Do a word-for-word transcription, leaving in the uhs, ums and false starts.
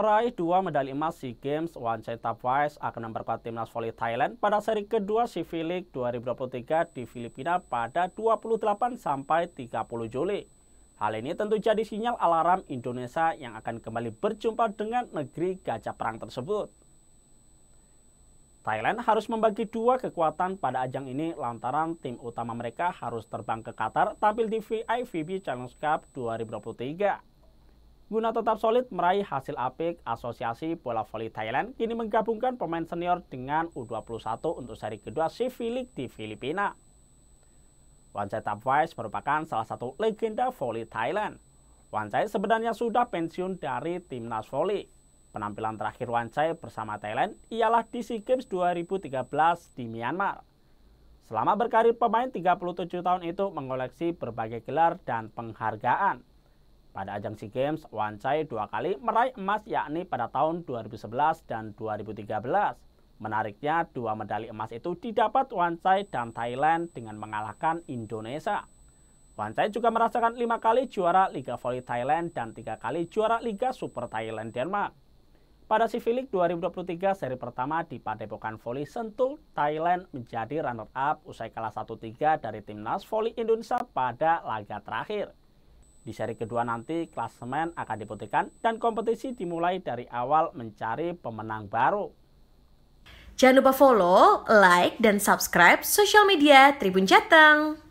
Peraih dua medali emas SEA Games, Wanchai Tabwises akan memperkuat timnas voli Thailand pada seri kedua SEA V League dua ribu dua puluh tiga di Filipina pada dua puluh delapan sampai tiga puluh Juli. Hal ini tentu jadi sinyal alarm Indonesia yang akan kembali berjumpa dengan negeri gajah perang tersebut. Thailand harus membagi dua kekuatan pada ajang ini lantaran tim utama mereka harus terbang ke Qatar tampil di F I V B Challenger Cup dua ribu dua puluh tiga. Guna tetap solid meraih hasil apik, Asosiasi Bola Voli Thailand kini menggabungkan pemain senior dengan U dua puluh satu untuk seri kedua SEA V League di Filipina. Wanchai Tabwises merupakan salah satu legenda voli Thailand. Wanchai sebenarnya sudah pensiun dari timnas voli. Penampilan terakhir Wanchai bersama Thailand ialah di SEA Games dua ribu tiga belas di Myanmar. Selama berkarir, pemain tiga puluh tujuh tahun itu mengoleksi berbagai gelar dan penghargaan. Pada ajang SEA Games, Wanchai dua kali meraih emas yakni pada tahun dua ribu sebelas dan dua ribu tiga belas. Menariknya, dua medali emas itu didapat Wanchai dan Thailand dengan mengalahkan Indonesia. Wanchai juga merasakan lima kali juara Liga Voli Thailand dan tiga kali juara Liga Super Thailand-Denmark. Pada SEA V League dua ribu dua puluh tiga, seri pertama di Padepokan Voli Sentul, Thailand menjadi runner-up usai kalah satu tiga dari timnas voli Indonesia pada laga terakhir. Di seri kedua nanti, klasemen akan diputihkan dan kompetisi dimulai dari awal mencari pemenang baru. Jangan lupa follow, like, dan subscribe sosial media Tribun Jateng.